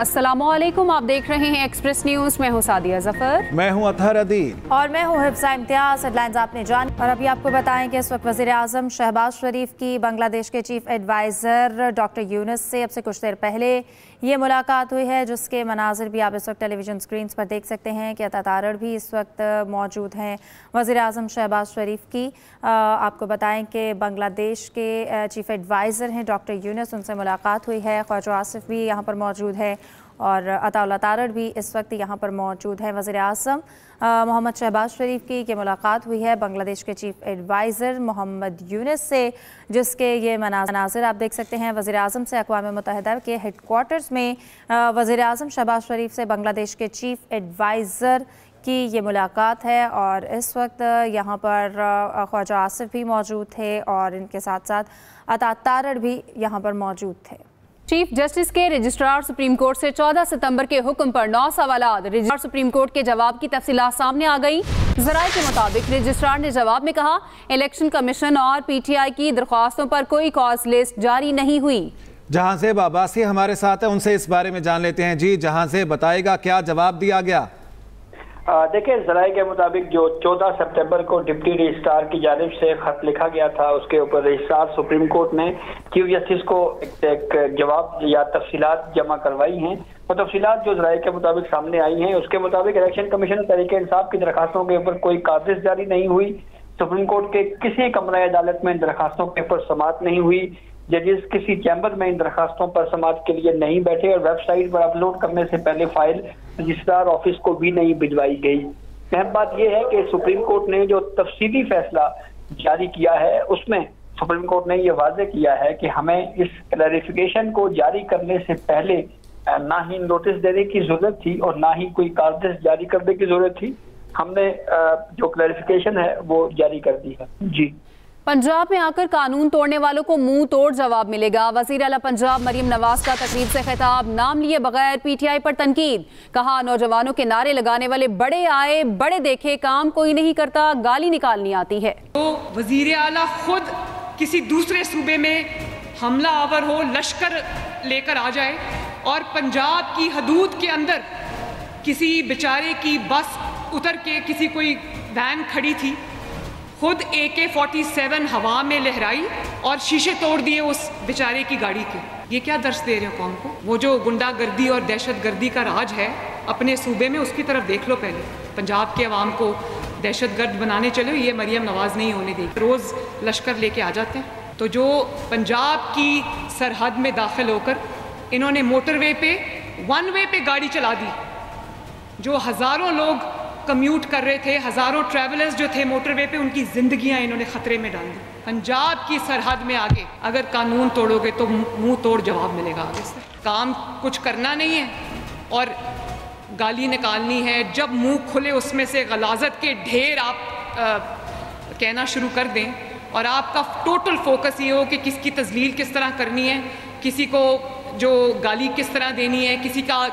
अस्सलामुअलैकुम, आप देख रहे हैं एक्सप्रेस न्यूज। मैं हूँ सादिया जफर, मैं हूँ अतहर अदील और मैं हूँ हिफ्सा इम्तियाज। हेडलाइंस आपने जान और अभी आपको बताएं कि इस वक्त वज़ीर आज़म शहबाज शरीफ की बांग्लादेश के चीफ एडवाइज़र डॉक्टर यूनुस से अब से कुछ देर पहले ये मुलाकात हुई है, जिसके मनाज़र भी आप इस वक्त टेलीविजन स्क्रीन पर देख सकते हैं कि अता तारड़ भी इस वक्त मौजूद हैं वज़ीर आज़म शहबाज शरीफ की। आपको बताएं कि बांग्लादेश के चीफ एडवाइज़र हैं डॉक्टर यूनुस, उनसे मुलाकात हुई है। ख्वाजा आसिफ भी यहाँ पर मौजूद है और अता तारड़ भी इस वक्त यहाँ पर मौजूद है। वज़ीर आज़म मोहम्मद शहबाज शरीफ की ये मुलाकात हुई है बांग्लादेश के चीफ एडवाइज़र मोहम्मद यूनुस से, जिसके ये मनाज़र आप देख सकते हैं। वज़ीर आज़म से अक़वाम मुत्तहिदा के हेड क्वार्टर्स में वज़ीर आज़म शहबाज शरीफ से बांग्लादेश के चीफ एडवाइज़र की ये मुलाकात है और इस वक्त यहाँ पर ख्वाजा आसिफ भी मौजूद थे और इनके साथ साथ अता तारड़ भी यहाँ पर मौजूद थे। चीफ जस्टिस के रजिस्ट्रार सुप्रीम कोर्ट से 14 सितंबर के हुक्म पर 9 सवालात, रजिस्ट्रार सुप्रीम कोर्ट के जवाब की तफसीलात सामने आ गई। जराये के मुताबिक रजिस्ट्रार ने जवाब में कहा, इलेक्शन कमीशन और पीटीआई की दरख्वास्तों पर कोई कॉज लिस्ट जारी नहीं हुई। जहांजेब अब्बासी हमारे साथ है, उनसे इस बारे में जान लेते हैं। जी जहांजेब, बताएगा क्या जवाब दिया गया? देखिए, जराये के मुताबिक जो 14 सितंबर को डिप्टी रजिस्ट्रार की जानिब से खत लिखा गया था, उसके ऊपर रजिस्ट्रार सुप्रीम कोर्ट ने चीफ जस्टिस को एक जवाब या तफसीलात जमा करवाई हैं। वो तफसीलात जो जराये के मुताबिक सामने आई हैं, उसके मुताबिक इलेक्शन कमीशन तहरीक इंसाफ की दरखास्तों के ऊपर कोई कागज जारी नहीं हुई, सुप्रीम कोर्ट के किसी कमरा अदालत में इन दरखास्तों के ऊपर समात नहीं हुई, जजेस किसी चैम्बर में इन दरखास्तों पर समात के लिए नहीं बैठे और वेबसाइट पर अपलोड करने से पहले फाइल रजिस्ट्रार ऑफिस को भी नहीं भिजवाई गई। अहम बात यह है कि सुप्रीम कोर्ट ने जो तफसीली फैसला जारी किया है, उसमें सुप्रीम कोर्ट ने यह वाजे किया है कि हमें इस क्लैरिफिकेशन को जारी करने से पहले ना ही नोटिस देने की जरूरत थी और ना ही कोई कार्डिस जारी करने की जरूरत थी। हमने जो क्लैरिफिकेशन है वो जारी कर दी है। जी, पंजाब में आकर कानून तोड़ने वालों को मुंह तोड़ जवाब मिलेगा। वज़ीर आला पंजाब मरीम नवाज का तकरीब से खिताब, नाम लिए बगैर पीटीआई पर तनकीद, कहा नौजवानों के नारे लगाने वाले बड़े आए बड़े देखे, काम कोई नहीं करता, गाली निकालनी आती है। तो वज़ीर आला खुद किसी दूसरे सूबे में हमला आवर हो, लश्कर लेकर आ जाए और पंजाब की हदूद के अंदर किसी बेचारे की बस उतर के, किसी कोई वैन खड़ी थी, खुद AK-47 हवा में लहराई और शीशे तोड़ दिए उस बेचारे की गाड़ी के। ये क्या दर्श दे रहे हो कौम को? वो जो गुंडागर्दी और दहशतगर्दी का राज है अपने सूबे में, उसकी तरफ देख लो। पहले पंजाब के अवाम को दहशतगर्द बनाने चले, ये मरियम नवाज नहीं होने देगी। रोज़ लश्कर लेके आ जाते हैं। तो जो पंजाब की सरहद में दाखिल होकर इन्होंने मोटरवे पे, वन वे पे गाड़ी चला दी, जो हज़ारों लोग कम्यूट कर रहे थे, हज़ारों ट्रैवलर्स जो थे मोटरवे पे, उनकी जिंदगियां इन्होंने खतरे में डाल दी। पंजाब की सरहद में आगे अगर कानून तोड़ोगे तो मुंह तोड़ जवाब मिलेगा। आगे से काम कुछ करना नहीं है और गाली निकालनी है। जब मुंह खुले उसमें से गलाजत के ढेर आप कहना शुरू कर दें और आपका टोटल फोकस ये हो कि किसकी तजलील किस तरह करनी है, किसी को जो गाली किस तरह देनी है,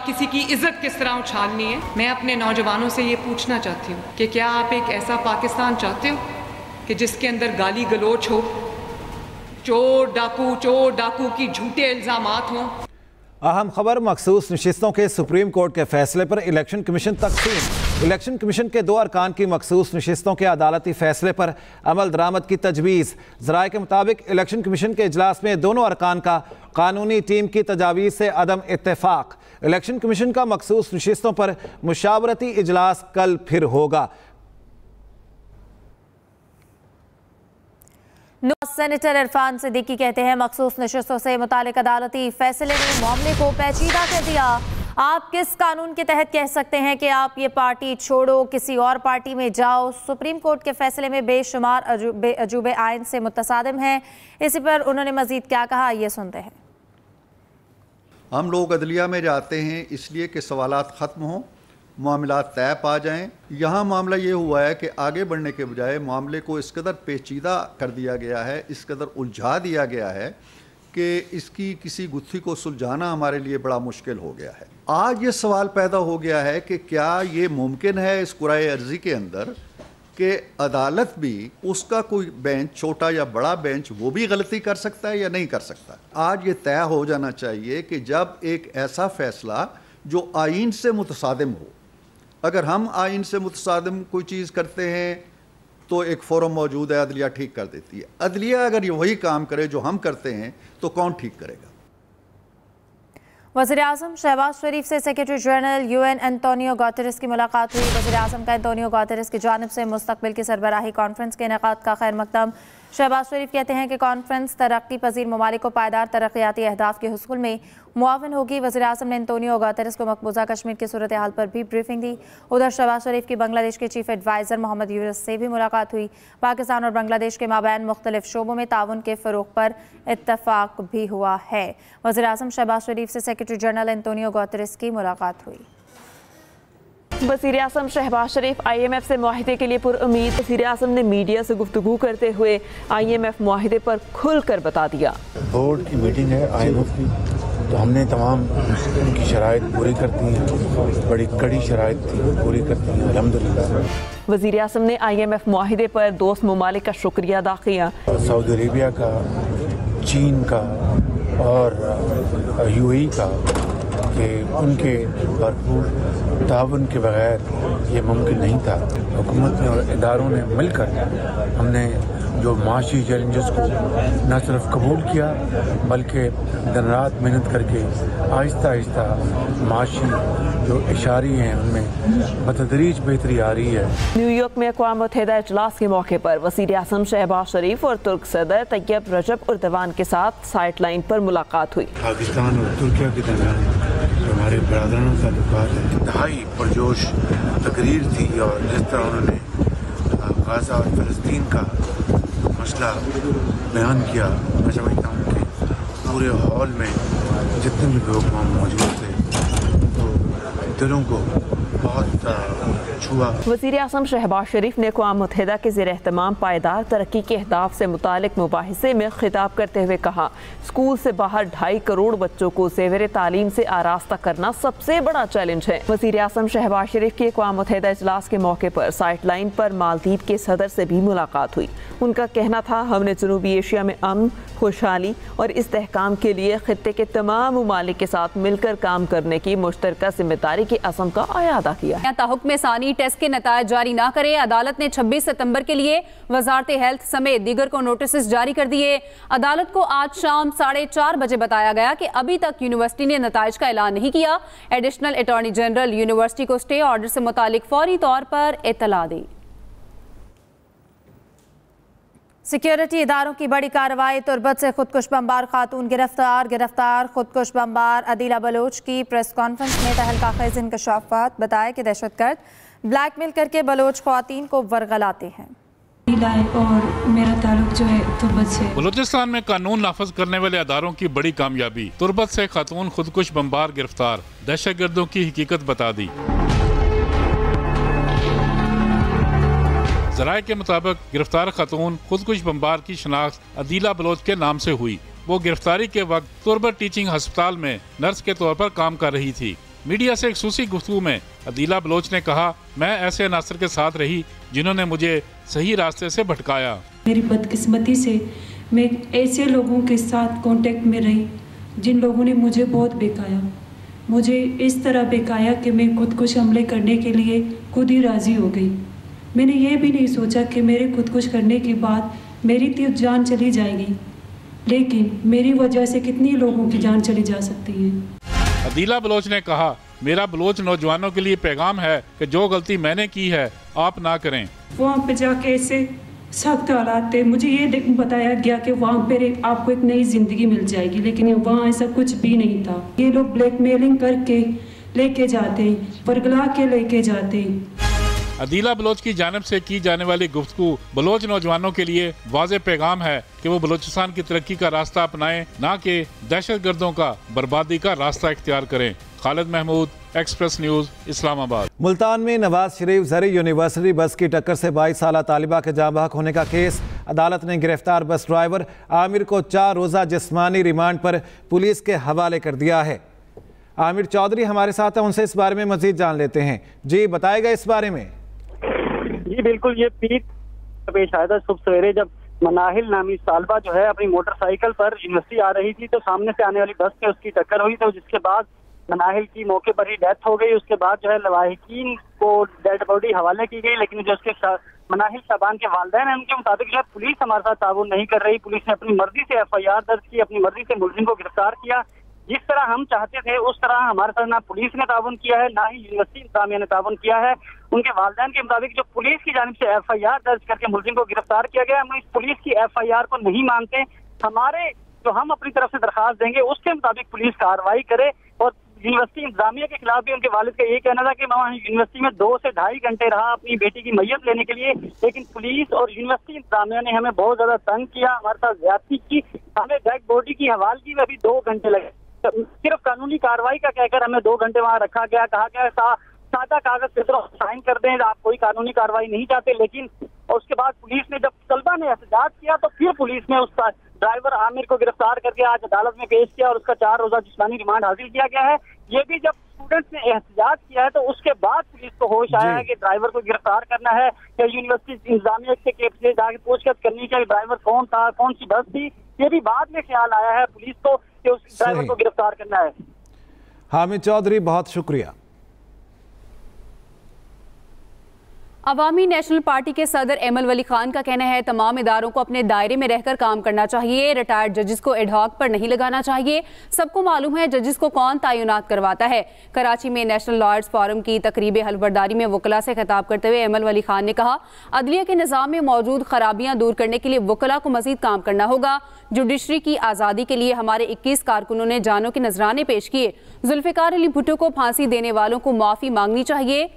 किसी की इज्जत किस तरह उछालनी है। मैं अपने नौजवानों से ये पूछना चाहती हूँ कि क्या आप एक ऐसा पाकिस्तान चाहते हो कि जिसके अंदर गाली गलोच हो, चोर डाकू की झूठे इल्ज़ामात हों? अहम खबर, मखसूस नशिस्तों के सुप्रीम कोर्ट के फैसले पर इलेक्शन कमीशन तकसीम। इलेक्शन कमीशन के 2 अरकान की मखसूस नशिस्तों के अदालती फैसले पर अमल दरामद की तजवीज़। ज़राए के मुताबिक इलेक्शन कमीशन के इजलास में दोनों अरकान का कानूनी टीम की तजावीज़ से अदम इत्तेफाक। इलेक्शन कमीशन का मखसूस नशिस्तों पर मुशावरती इजलास कल फिर होगा। सेनेटर इरफान सिद्दीकी कहते हैं, मखसूस नशिस्तों से मुतालिक अदालती फैसले ने मामले को पेचीदा कर दिया। आप किस कानून के तहत कह सकते हैं कि आप ये पार्टी छोड़ो, किसी और पार्टी में जाओ? सुप्रीम कोर्ट के फैसले में बेशुमार अजूबे आइन से मुतसादिम हैं। इसी पर उन्होंने मजीद क्या कहा, ये सुनते हैं। हम लोग अदलिया में जाते हैं इसलिए कि सवालात ख़त्म हों, मामला तय पा जाएँ। यहाँ मामला ये हुआ है कि आगे बढ़ने के बजाय मामले को इस कदर पेचीदा कर दिया गया है, इस कदर उलझा दिया गया है कि इसकी किसी गुत्थी को सुलझाना हमारे लिए बड़ा मुश्किल हो गया है। आज ये सवाल पैदा हो गया है कि क्या ये मुमकिन है इस कुराए अर्जी के अंदर कि अदालत भी उसका कोई बेंच, छोटा या बड़ा बेंच, वो भी गलती कर सकता है या नहीं कर सकता। आज ये तय हो जाना चाहिए कि जब एक ऐसा फैसला जो आइन से मुतसादिम हो, अगर हम आइन से मुतसादिम कोई चीज़ करते हैं तो एक फोरम मौजूद है, अदलिया ठीक कर देती है। अदलिया अगर ये वही काम करे जो हम करते हैं तो कौन ठीक करेगा। वज़ीर-ए-आज़म शहबाज शरीफ से secretary general UN Antonio Guterres की मुलाकात हुई। वज़ीर-ए-आज़म का एंटोनियो गुटेरेस की जानिब से मुस्तकबिल की सरबराही कॉन्फ्रेंस के इनेकाद का खैर मकदम। शहबाज शरीफ कहते हैं कि कॉन्फ्रेंस तरक्की पजीर ममालिक को पायदार तरक्याती अहदाफ के हुसूल में मुआवन होगी। वज़ीर-ए-आज़म ने एंटोनियो गुटेरेस को मकबूजा कश्मीर की सूरत हाल पर भी ब्रीफिंग दी। उधर शहबाज शरीफ की बांग्लादेश के चीफ एडवाइज़र मोहम्मद यूनुस से भी मुलाकात हुई। पाकिस्तान और बांग्लादेश के माबैन मुख्तलिफ शोबों में ताउन के फ़रोग पर इत्तफाक भी हुआ है। वज़ीर-ए-आज़म शहबाज शरीफ से सेक्रेटरी जनरल एंटोनियो गुटेरेस की मुलाकात हुई। वज़ीर-ए-आज़म शहबाज शरीफ IMF से मुआहिदे के लिए पुरउम्मीद। वज़ीर-ए-आज़म ने मीडिया से गुफ्तगू करते हुए IMF मुआहिदे पर खुलकर बता दिया। बोर्ड की मीटिंग है IMF की, तो हमने तमाम उनकी शराइत पूरी कर दी हैं, बड़ी कड़ी शराइत थी, पूरी कर दी हैं अल्हम्दुलिल्लाह। वज़ीर-ए-आज़म ने IMF मुआहिदे पर दोस्त ममालिक का शुक्रिया अदा किया। सऊदी अरेबिया का, चीन का और UAE का, कि उनके भरपूर ताउन के बगैर ये मुमकिन नहीं था। हुकूमत ने और इदारों ने मिलकर हमने जो माशी चैलेंजेस को न सिर्फ कबूल किया बल्कि दिन रात मेहनत करके आहिस्ता आहिस्ता माशी जो इशारे हैं उनमें बतदरीज बेहतरी आ रही है। न्यूयॉर्क में अक़वाम मुत्तहिदा इजलास के मौके पर वज़ीर-ए-आज़म शहबाज शरीफ और तुर्क सदर तैयप रजब एर्दोगान के साथ साइट लाइन पर मुलाकात हुई। पाकिस्तान और तुर्किया के दरमियान हमारे बरदराना तल्लुकात है, इंतहाई पुरजोश तकरीर थी। और जिस तरह उन्होंने गाज़ा और फ़लस्तीन का मसला बयान किया, मैं समझता हूँ कि पूरे हॉल में जितने भी लोग वहाँ मौजूद थे तो दिलों को बहुत छुआ। वज़ीर-ए-आज़म शहबाज शरीफ ने अक़वाम मुत्तहिदा के ज़ेर एहतमाम पायदार तरक्की के अहदाफ से मुतालिक मुबाहिसे में खिताब करते हुए कहा, स्कूल से बाहर 2.5 करोड़ बच्चों को ज़ेवर तालीम से आरास्ता करना सबसे बड़ा चैलेंज है। वज़ीर-ए-आज़म शहबाज शरीफ की अक़वाम मुत्तहिदा इजलास के मौके पर साइट लाइन पर मालदीव के सदर से भी मुलाकात हुई। उनका कहना था, हमने जनूबी एशिया में अमन, खुशहाली और इस्तेहकाम के लिए खित्ते के तमाम ममालिक के साथ मिलकर काम करने की मुश्तरका जिम्मेदारी के असम का अयादा किया। ताहुक्म सानी टेस्ट के नतायज जारी न करें, अदालत ने 26 सितंबर के लिए वजारत हेल्थ समेत दीगर को नोटिस जारी कर दिए। अदालत को आज शाम 4:30 बजे बताया गया कि अभी तक यूनिवर्सिटी ने नतायज का ऐलान नहीं किया। एडिशनल अटॉर्नी जनरल यूनिवर्सिटी को स्टे ऑर्डर से मुतालिक फौरी तौर पर इतला दी। सिक्योरिटी इदारों की बड़ी कार्रवाई, तुर्बत से खुदकुश बमबार खातून गिरफ्तार। खुदकुश बमबार अदीला बलोच की प्रेस कॉन्फ्रेंस में तहलका खेज इंकशाफात, बताया कि दहशतगर्द ब्लैकमेल करके बलोच ख्वातीन को वरगलाते हैं। और मेरा ताल्लुक जो है तुर्बत से। बलूचिस्तान में कानून नाफज करने वाले अदारों की बड़ी कामयाबी, तुर्बत से खातून खुदकुश बमबार गिरफ्तार, दहशत गर्दों की हकीकत बता दी। जराये के मुताबिक गिरफ्तार खातून खुदकुश बमबार की शनाख्त अदीला बलोच के नाम से हुई। वो गिरफ्तारी के वक्त तुर्बत टीचिंग हस्पताल में नर्स के तौर पर काम कर रही थी। मीडिया से एक खुसूसी गुफ्तगू में अदीला बलोच ने कहा, मैं ऐसे अनासर के साथ रही जिन्होंने मुझे सही रास्ते से भटकाया। मेरी बदकिस्मती से मैं ऐसे लोगों के साथ कॉन्टेक्ट में रही जिन लोगों ने मुझे बहुत बेकाया। मुझे इस तरह बेकाया कि मैं खुदकुश हमले करने के लिए खुद ही राजी हो गई। मैंने ये भी नहीं सोचा कि मेरे खुदकुश करने के बाद मेरी तो जान चली जाएगी, लेकिन मेरी वजह से कितने लोगों की जान चली जा सकती है। अदीला बलोच ने कहा, मेरा बलोच नौजवानों के लिए पैगाम है कि जो गलती मैंने की है आप ना करें। वहाँ पे जाके ऐसे सख्त हालात थे, मुझे ये बताया गया कि वहाँ पे आपको एक नई जिंदगी मिल जाएगी, लेकिन वहाँ ऐसा कुछ भी नहीं था। ये लोग ब्लैकमेलिंग करके लेके जाते, परगला के लेके जाते। अदीला बलोच की जानिब से की जाने वाली गुफ्तगू बलोच नौजवानों के लिए वाज़े पैगाम है कि वो बलोचिस्तान की तरक्की का रास्ता अपनाएं, ना कि दहशत गर्दों का बर्बादी का रास्ता इख्तियार करें। Khalid Mahmood, express news, Islamabad. मुल्तान में नवाज शरीफ ज़री यूनिवर्सिटी बस की टक्कर से 22 साला तालिबा के जाँ बहक होने का केस, अदालत ने गिरफ्तार बस ड्राइवर आमिर को 4 रोज़ा जिस्मानी रिमांड पर पुलिस के हवाले कर दिया है। आमिर चौधरी हमारे साथ हैं, उनसे इस बारे में मज़ीद जान लेते हैं। जी बताएगा इस बारे में। जी बिल्कुल, ये पीक पेश आया था सुबह सवेरे जब मनाहिल नामी सालबा जो है अपनी मोटरसाइकिल पर यूनिवर्सिटी आ रही थी तो सामने से आने वाली बस से उसकी टक्कर हुई, तो जिसके बाद मनाहिल की मौके पर ही डेथ हो गई। उसके बाद जो है लवाहिकीन को डेड बॉडी हवाले की गई, लेकिन जो उसके मनाहिल शाबान के वालदैन हैं उनके मुताबिक जो है पुलिस हमारे साथ ताबून नहीं कर रही, पुलिस ने अपनी मर्जी से एफआईआर दर्ज की, अपनी मर्जी से मुलजिम को गिरफ्तार किया। जिस तरह हम चाहते थे उस तरह हमारे साथ ना पुलिस ने ताबून किया है ना ही यूनिवर्सिटी इंतजामिया ने ताबून किया है। उनके वालदैन के मुताबिक जो पुलिस की जानिब से एफआईआर दर्ज करके मुलजिम को गिरफ्तार किया गया, हम इस पुलिस की एफआईआर को नहीं मानते। हमारे जो हम अपनी तरफ से दरखास्त देंगे उसके मुताबिक पुलिस कार्रवाई करे। और यूनिवर्सिटी इंतजामिया के खिलाफ भी उनके वालिद का ये कहना था कि मैं यूनिवर्सिटी में 2 से ढाई घंटे रहा अपनी बेटी की मैयत लेने के लिए, लेकिन पुलिस और यूनिवर्सिटी इंतजामिया ने हमें बहुत ज्यादा तंग किया, हमारे साथ ज्यादती की, हमें डेड बॉडी की हवालगी में भी 2 घंटे लगे। सिर्फ कानूनी कार्रवाई का कहकर हमें 2 घंटे वहां रखा गया, कहा गया सादा कागज पत्र साइन कर दें, आप कोई कानूनी कार्रवाई नहीं चाहते। लेकिन उसके बाद पुलिस ने जब तलबा ने एहतजाज किया तो फिर पुलिस ने उस ड्राइवर आमिर को गिरफ्तार करके आज अदालत में पेश किया और उसका 4 रोजा जिस्मानी रिमांड हासिल किया गया है। ये भी जब स्टूडेंट्स ने एहतजाज किया है तो उसके बाद पुलिस को होश आया है कि ड्राइवर को गिरफ्तार करना है या यूनिवर्सिटी इंतजामिया से जाके पूछताछ करनी चाहिए ड्राइवर कौन था, कौन सी बस थी। ये भी बाद में ख्याल आया है पुलिस को कि उस ड्राइवर को गिरफ्तार करना है। हामिद चौधरी, बहुत शुक्रिया। अवामी नेशनल पार्टी के सदर एमल वली खान का कहना है तमाम इदारों को अपने दायरे में रहकर काम करना चाहिए, रिटायर्ड जजेस को एडहॉक पर नहीं लगाना चाहिए। सबको मालूम है जजेस को कौन तैनात करवाता है। कराची में नेशनल लॉयर्स फोरम की तकरीब हलफबर्दारी में वकला से खिताब करते हुए एमल वली खान ने कहा अदलिया के निज़ाम में मौजूद खराबियाँ दूर करने के लिए वकला को मजीद काम करना होगा। जुडिशरी की आज़ादी के लिए हमारे 21 कारकुनों ने जानों के नजराने पेश किए। जुल्फ़िकार अली भुट्टो को फांसी देने वालों को माफ़ी मांगनी चाहिए,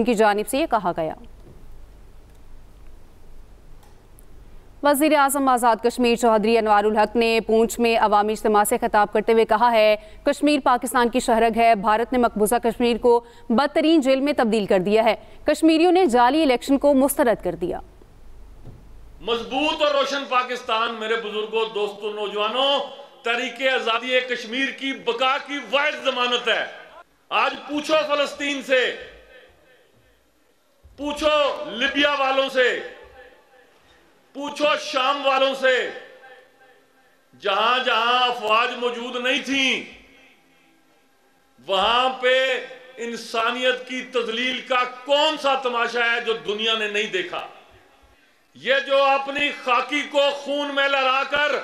उनकी जानिब से ये कहा गया। वज़ीर आज़म आज़ाद कश्मीर चौधरी अनवारुल हक ने पूंछ में अवामी इज्तिमा से खिताब करते हुए कहा है कश्मीर पाकिस्तान की शहरग है, भारत ने मकबूजा कश्मीर को बदतरीन जेल में तब्दील कर दिया है, कश्मीरियों ने जाली इलेक्शन को मुस्तरद कर दिया। मजबूत और रोशन पाकिस्तान मेरे बुजुर्गों, दोस्तों, नौजवानों, तहरीक आज़ादी कश्मीर की बका की वाहिद जमानत है। आज पूछो फलस्तीन से, पूछो लिबिया वालों से, पूछो शाम वालों से, जहां जहां अफवाज मौजूद नहीं थी वहां पे इंसानियत की तजलील का कौन सा तमाशा है जो दुनिया ने नहीं देखा। ये जो अपनी खाकी को खून में लड़ाकर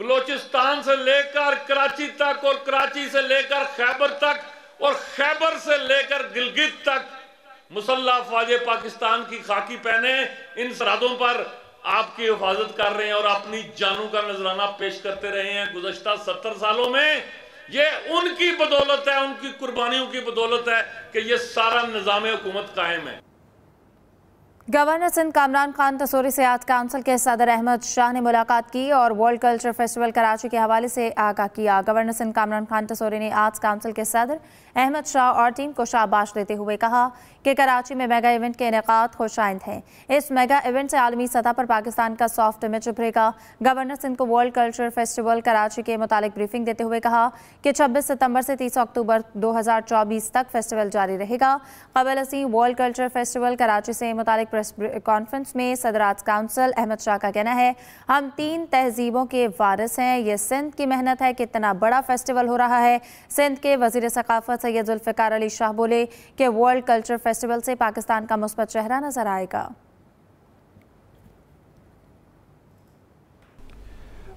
बलोचिस्तान से लेकर कराची तक और कराची से लेकर खैबर तक और खैबर से लेकर गिलगित तक मुसल्ला अफवाज पाकिस्तान की खाकी पहने इन सरहदों पर आपकी हिफाजत कर रहे हैं और अपनी जानों का नजराना पेश करते रहे हैं। गुज़श्ता 70 सालों में ये उनकी बदौलत है, उनकी कुर्बानियों की बदौलत है कि ये सारा निज़ाम हुकूमत कायम है। गवर्नर सिंध कामरान खान तसोरी से आज काउंसिल के सदर अहमद शाह ने मुलाकात की और वर्ल्ड कल्चर फेस्टिवल कराची के हवाले से आगाह किया। गवर्नर सिंध कामरान खान तसोरी ने आज काउंसिल के सदर अहमद शाह और टीम को शाबाश देते हुए कहा कि कराची में मेगा इवेंट के इनेकाद खुशाइंद हैं। इस मेगा इवेंट से आलमी सतह पर पाकिस्तान का सॉफ्ट इमेज उभरेगा। गवर्नर सिंध को वर्ल्ड कल्चर फेस्टिवल कराची के मुतालिक ब्रीफिंग देते हुए कहा कि 26 सितम्बर से 30 अक्टूबर 2024 तक फेस्टिवल जारी रहेगा। कबल असी वर्ल्ड कल्चर फेस्टिवल कराची से मुतालिक प्रेस कॉन्फ्रेंस में सदरात काउंसिल अहमद शाह का कहना है हम 3 तहजीबों के वारिस हैं, ये सिंध की मेहनत है कि इतना बड़ा फेस्टिवल हो रहा है। सिंध के वजीर सकाफत सैयद उल फिकार अली शाह बोले कि वर्ल्ड कल्चर फेस्टिवल से पाकिस्तान का मुस्बत चेहरा नजर आएगा।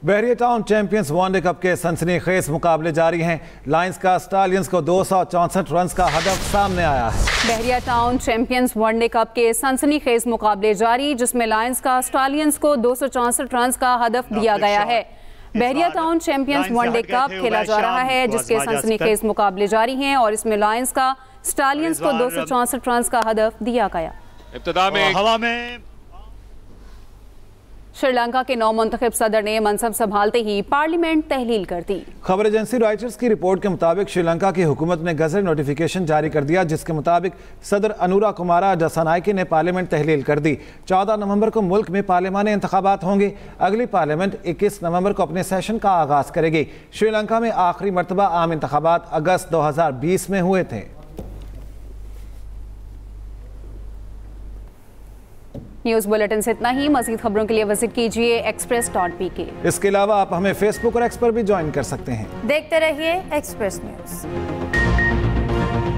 Bahria town champions one day cup के सनसनीखेज मुकाबले जारी हैं। लायंस का स्टालियंस को 264 रन का हदफ सामने आया है। Bahria town champions one day cup के सनसनीखेज मुकाबले जारी, जिसमें लायंस का स्टालियंस को 264 रन का हदफ दिया गया है। Bahria town champions one day cup खेला जा रहा है, जिसके सनसनीखेज मुकाबले जारी हैं और इसमें लायंस का स्टालियंस को 264 रन का हदफ दिया गया। इब्तिदा में हवा में श्रीलंका के नौ मुंतखब सदर ने मनसब संभालते ही पार्लियामेंट तहलील कर दी। खबर एजेंसी रॉयटर्स की रिपोर्ट के मुताबिक श्रीलंका की हुकूमत ने गजट नोटिफिकेशन जारी कर दिया, जिसके मुताबिक सदर अनुरा कुमारा जयसनायके ने पार्लियामेंट तहलील कर दी। 14 नवंबर को मुल्क में पार्लियामानी इंतखाबात होंगे। अगली पार्लियामेंट 21 नवंबर को अपने सेशन का आगाज करेगी। श्रीलंका में आखिरी मरतबा आम इंतखाबात अगस्त 2020 में हुए थे। न्यूज बुलेटिन से इतना ही। मजीद खबरों के लिए विजिट कीजिए express.pk। इसके अलावा आप हमें फेसबुक और एक्स पर भी ज्वाइन कर सकते हैं। देखते रहिए एक्सप्रेस न्यूज।